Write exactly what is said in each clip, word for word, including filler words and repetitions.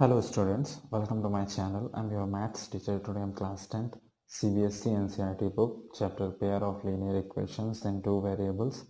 Hello students, welcome to my channel. I'm your maths teacher. Today I'm class tenth C B S E N C E R T book, chapter pair of linear equations and two variables,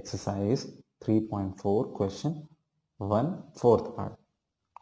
exercise three point four, question one, fourth part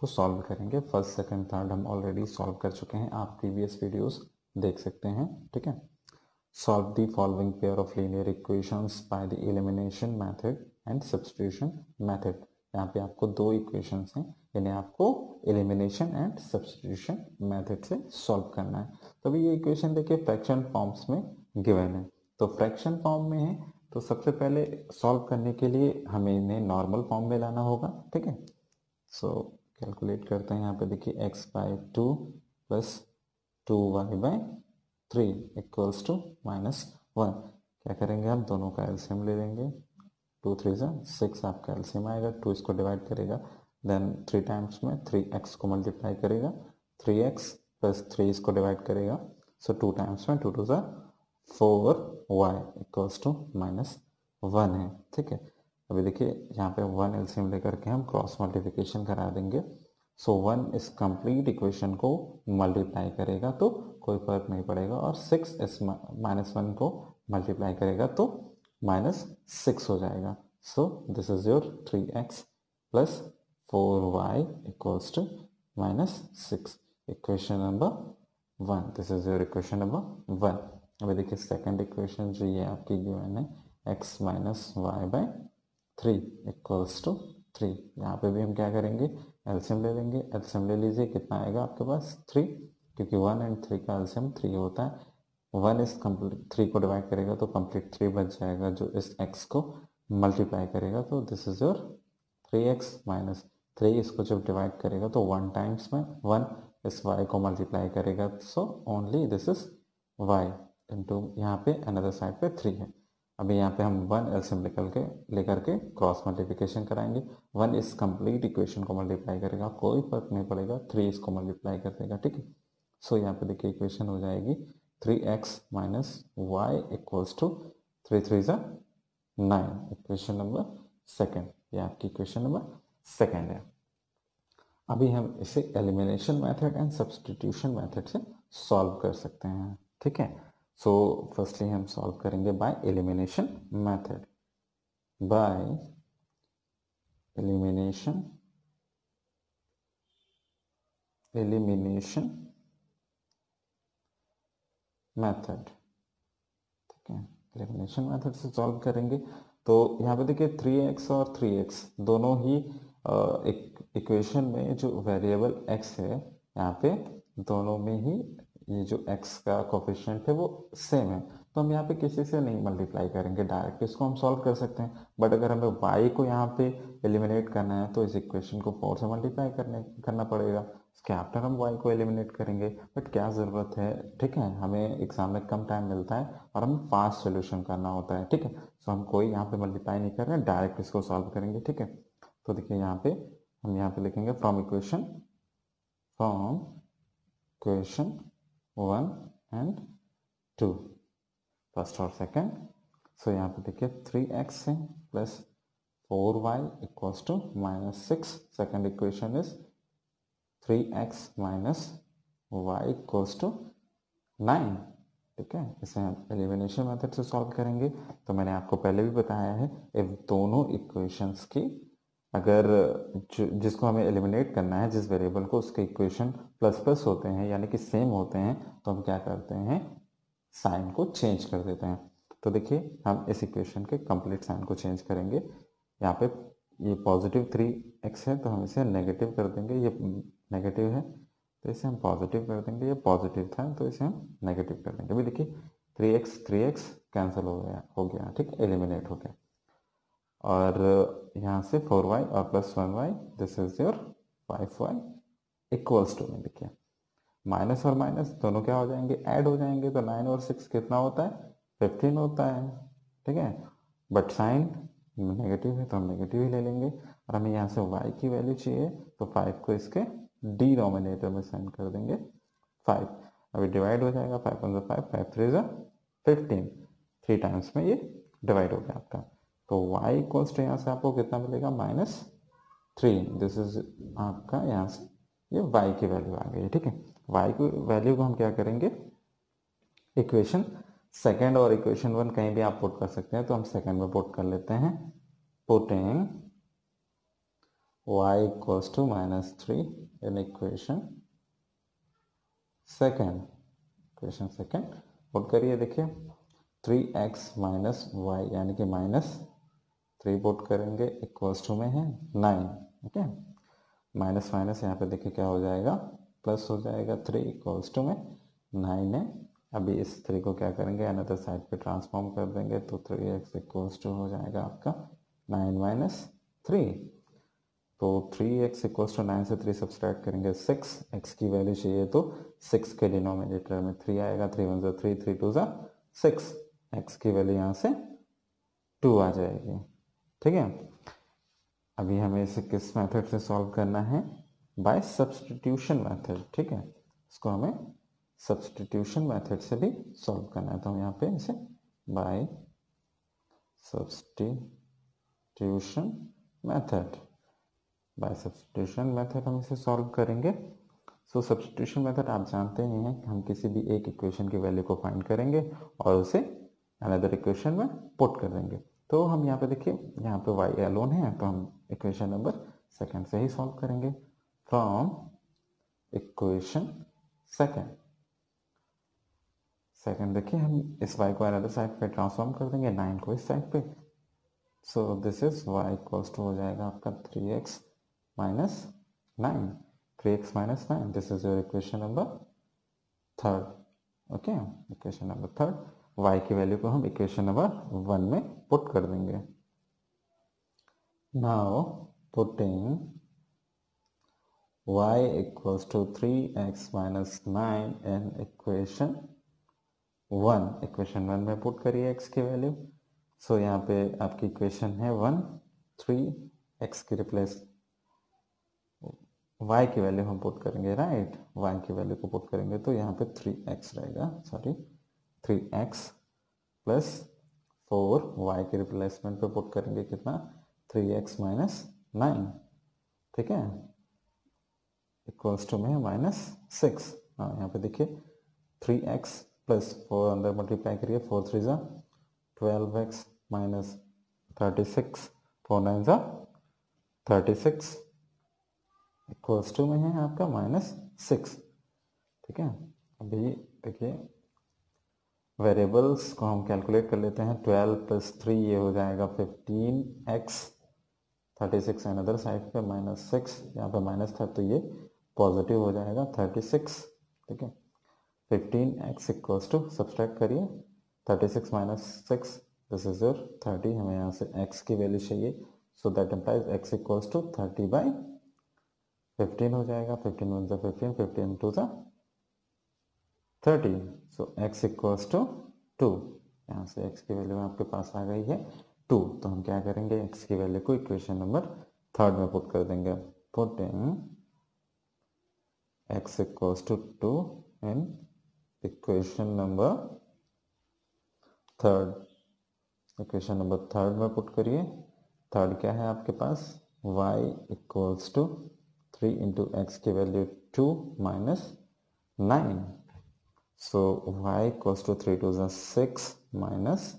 को solve करेंगे. First, second, third हम already solve कर चुके हैं, आप previous videos देख सकते हैं. ठीक है, solve the following pair of linear equations by the elimination method and substitution method. यहाँ पे आपको दो equations हैं, इन्हें आपको elimination and substitution method से solve करना है. तो भी ये equation देखिए fraction forms में given है, तो fraction form में है तो सबसे पहले solve करने के लिए हमें इन्हें normal form में लाना होगा. ठीक है, so calculate करते हैं. यहाँ पे देखिए x by two plus two y by three equals to minus one. क्या करेंगे, हम दोनों का L C M ले लेंगे. टू थ्री से सिक्स आपका एलसीएम आएगा, टू इसको डिवाइड करेगा, देन थ्री टाइम्स में थ्री एक्स को मल्टीप्लाई करेगा, थ्री एक्स प्लस थ्री इसको डिवाइड करेगा, सो टू टाइम्स में टू टू सा four y equals to minus one है. ठीक है, अभी देखिए यहाँ पे वन एलसीएम लेकर के हम क्रॉस मल्टीप्लिकेशन करा देंगे, सो वन इस कंप्लीट इक्वेशन को मल्टीप्लाई करेगा तो कोई फर्क नहीं पड़ेगा, और सिक्स इस माइनस वन को मल्टीप्लाई करेगा तो माइनस सिक्स हो जाएगा. So this is your three x plus four y equals to minus six, equation number one. This is your equation number one. अभी देखिए सेकेंड इक्वेशन जो ये आपकी गिवन है, x minus y by three equals to three. यहाँ पे भी हम क्या करेंगे, एलसीएम ले लेंगे. एलसीएम ले लीजिए, कितना आएगा आपके पास, थ्री, क्योंकि वन एंड थ्री का एलसीएम थ्री होता है. वन इस कम्प्लीट थ्री को डिवाइड करेगा तो कम्प्लीट थ्री बच जाएगा, जो इस x को मल्टीप्लाई करेगा तो this is your three x minus three. इसको जब डिवाइड करेगा तो वन टाइम्स में वन इस y को मल्टीप्लाई करेगा, so only this is y into यहाँ पे अनदर साइड पे थ्री है. अभी यहाँ पे हम वन एलसीएम निकल के लेकर के क्रॉस मल्टीप्लिकेशन कराएंगे. वन इस कम्प्लीट इक्वेशन को मल्टीप्लाई करेगा, कोई फर्क नहीं पड़ेगा, थ्री इसको मल्टीप्लाई कर देगा. ठीक है, सो यहाँ पे देखिए इक्वेशन हो जाएगी three x minus y equals to three three सा नाइन, इक्वेशन नंबर सेकेंड. ये आपकी इक्वेशन नंबर सेकेंड है. अभी हम इसे elimination method and substitution method से सॉल्व कर सकते हैं. ठीक है, सो फर्स्टली हम सॉल्व करेंगे by elimination method. By elimination elimination method. ठीक है, एलिमिनेशन मेथड से सॉल्व करेंगे. तो यहाँ पे देखिए थ्री एक्स और थ्री एक्स दोनों ही इक्वेशन में जो वेरिएबल x है, यहाँ पे दोनों में ही ये जो x का कोफिशिएंट है वो सेम है, तो हम यहाँ पे किसी से नहीं मल्टीप्लाई करेंगे, डायरेक्ट इसको हम सॉल्व कर सकते हैं. बट अगर हमें y को यहाँ पे एलिमिनेट करना है तो इस इक्वेशन को फोर से मल्टीप्लाई करने करना पड़ेगा, उसके आफ्टर हम वाई को एलिमिनेट करेंगे. बट क्या ज़रूरत है, ठीक है, हमें एग्जाम में कम टाइम मिलता है और हमें फास्ट सोल्यूशन करना होता है. ठीक है, सो हम कोई यहाँ पे मल्टीप्लाई नहीं कर रहे हैं, डायरेक्ट इसको सॉल्व करेंगे. ठीक है, तो देखिए यहाँ पे हम यहाँ पे लिखेंगे from equation from equation one and two, first और सेकेंड. सो यहाँ पे देखिए थ्री एक्स है plus four y equals to minus six. Second equation is three x minus y equals to nine. ठीक है, इसे हम एलिमिनेशन मेथड से सॉल्व करेंगे. तो मैंने आपको पहले भी बताया है, इफ दोनों इक्वेशंस की अगर जिसको हमें एलिमिनेट करना है, जिस वेरिएबल को, उसके इक्वेशन प्लस प्लस होते हैं यानी कि सेम होते हैं, तो हम क्या करते हैं, साइन को चेंज कर देते हैं. तो देखिए हम इस इक्वेशन के कंप्लीट साइन को चेंज करेंगे. यहाँ पे ये पॉजिटिव थ्री एक्स है तो हम इसे नेगेटिव कर देंगे, ये नेगेटिव है तो इसे हम पॉजिटिव कर देंगे, ये पॉजिटिव था तो इसे हम नेगेटिव कर देंगे. अभी देखिए three x three x cancel हो गया हो गया ठीक, एलिमिनेट हो गया. और यहाँ से फोर वाई और plus one y, this is your five y equals to में देखिए माइनस और माइनस दोनों क्या हो जाएंगे, ऐड हो जाएंगे. तो नाइन और सिक्स कितना होता है, फिफ्टीन होता है. ठीक है, बट साइन नेगेटिव है तो हम नेगेटिव ही ले लेंगे. और हमें यहाँ से y की वैल्यू चाहिए तो फाइव को इसके डिनोमिनेटर में सेंड कर देंगे फाइव. अभी डिवाइड हो जाएगा, five one five, five three ज़ा फिफ्टीन, थ्री टाइम्स में ये डिवाइड हो गया आपका. तो y इक्वल्स टू यहाँ से आपको कितना मिलेगा, माइनस थ्री. दिस इज आपका यहाँ से ये y की वैल्यू आ गई, ठीक है। y की वैल्यू को हम क्या करेंगे, इक्वेशन सेकंड और इक्वेशन वन कहीं भी आप पुट कर सकते हैं, तो हम सेकंड में पुट कर लेते हैं। Putting y equals to minus three in equation second, equation second put करिए, देखिए थ्री एक्स माइनस वाई यानी कि माइनस थ्री पुट करेंगे, इक्वल्स टू में है नाइन, ठीक है। माइनस माइनस यहाँ पे देखिए क्या हो जाएगा, प्लस हो जाएगा, थ्री इक्वल्स टू में नाइन है। अभी इस थ्री को क्या करेंगे, अनदर साइड पे ट्रांसफॉर्म कर देंगे, तो थ्री एक्स इक्वल्स टू हो जाएगा आपका नाइन माइनस थ्री, तो three x equals to nine से थ्री सब्सट्रैक्ट करेंगे सिक्स, एक्स की वैल्यू चाहिए तो सिक्स के डिनोमिनेटर में थ्री आएगा, थ्री वन ज़ा थ्री, थ्री टू ज़ा सिक्स, एक्स की वैल्यू यहाँ से टू आ जाएगी, ठीक है। अभी हमें इसे किस मेथड से सॉल्व करना है, बाय सब्सटीट्यूशन मेथड, ठीक है। इसको हमें सब्सटीट्यूशन मेथड से भी सॉल्व करना है, तो हम यहाँ पे इसे by substitution method, by substitution method हम इसे सॉल्व करेंगे। सो सब्सटीट्यूशन मेथड आप जानते ही हैं कि हम किसी भी एक इक्वेशन की वैल्यू को फाइंड करेंगे और उसे अनदर इक्वेशन में पुट कर देंगे। तो हम यहाँ पे देखिए, यहाँ पे y अलोन है, तो हम इक्वेशन नंबर सेकंड से ही सॉल्व करेंगे। फ्रॉम इक्वेशन सेकंड, सेकंड देखिए हम इस y को अनदर साइड पे ट्रांसफॉर्म कर देंगे, नाइन को इस साइड पे, so this is y equals to हो जाएगा आपका three x minus nine, three x minus nine, this is your equation number third, okay. Equation number third, y की वैल्यू को हम इक्वेशन नंबर वन में पुट कर देंगे। Now putting y equals to three x minus nine in equation one, equation one में put करिए x की value. So so, यहाँ पे आपकी इक्वेशन है वन, थ्री एक्स की रिप्लेस y की वैल्यू हम पुट करेंगे, राइट right? y की वैल्यू को पुट करेंगे तो यहाँ पे थ्री एक्स रहेगा, sorry three x plus four, y के रिप्लेसमेंट पे पुट करेंगे कितना, थ्री एक्स माइनस नाइन, ठीक है, इक्वल्स टू में माइनस सिक्स। हाँ यहाँ पे देखिए थ्री एक्स प्लस फोर अंदर मल्टीप्लाई करिए, फोर थ्री ज़ा twelve x minus thirty six, four nine ज़ा थर्टी सिक्स, इक्वल्स टू में है आपका माइनस सिक्स, ठीक है। अभी देखिए वेरिएबल्स को हम कैलकुलेट कर लेते हैं, ट्वेल्व प्लस थ्री ये हो जाएगा fifteen x, thirty six another side पे माइनस सिक्स, यहाँ पे माइनस था तो ये पॉजिटिव हो जाएगा थर्टी सिक्स, ठीक है। Fifteen x equals to subtract करिए thirty six minus six, this is your thirty, हमें यहाँ से x की वैल्यू चाहिए, so that implies x equals to thirty by fifteen हो जाएगा, फिफ्टीन वन ज़ा फिफ्टीन, फिफ्टीन टू ज़ा thirty, so x equals to two, यहाँ से x की वैल्यू आपके पास आ गई है टू, तो हम क्या करेंगे x की वैल्यू को इक्वेशन नंबर थर्ड में पुट कर देंगे। Putting x equals to two in equation number third, equation number third में पुट करिए। थर्ड क्या है आपके पास, y equals to three into x की value two minus nine, so y equals to three two ज़ा सिक्स माइनस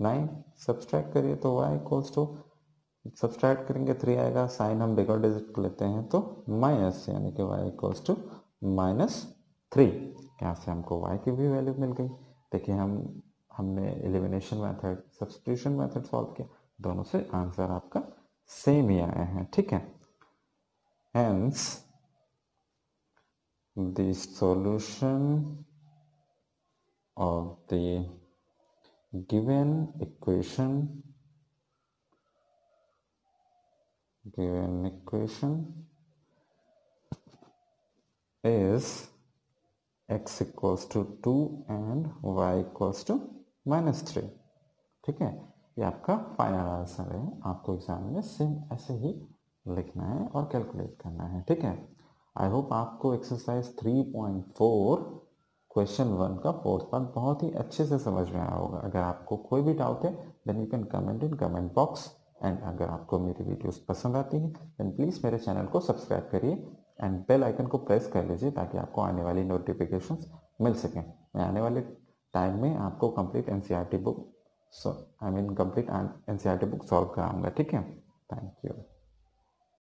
नाइन, सब्सट्रैक्ट करिए तो y इक्वल्स टू सब्सट्रैक्ट करेंगे थ्री आएगा, साइन हम बिगर डिजिट लेते हैं तो माइनस, यानी कि y equals to minus three, यहाँ से हमको y की भी वैल्यू मिल गई। देखिए हम हमने elimination method, substitution method solve किया, दोनों से आंसर आपका सेम ही आया है, ठीक है। Hence the solution of the given equation, given equation is x equals to two and y equals to minus three, ठीक है। ये आपका फाइनल आंसर है, आपको एग्जाम में सेम ऐसे ही लिखना है और कैलकुलेट करना है, ठीक है। आई होप आपको exercise three point four question one का फोर्थ पार्ट बहुत ही अच्छे से समझ में आया होगा। अगर आपको कोई भी डाउट है then you can comment in comment box, and अगर आपको मेरी वीडियोस पसंद आती हैं देन प्लीज़ मेरे चैनल को सब्सक्राइब करिए एंड बेल आइकन को प्रेस कर लीजिए ताकि आपको आने वाली नोटिफिकेशंस मिल सकें। मैं आने वाले टाइम में आपको complete NCERT book so I mean complete NCERT book solve कराऊंगा। ठीक है, थैंक यू।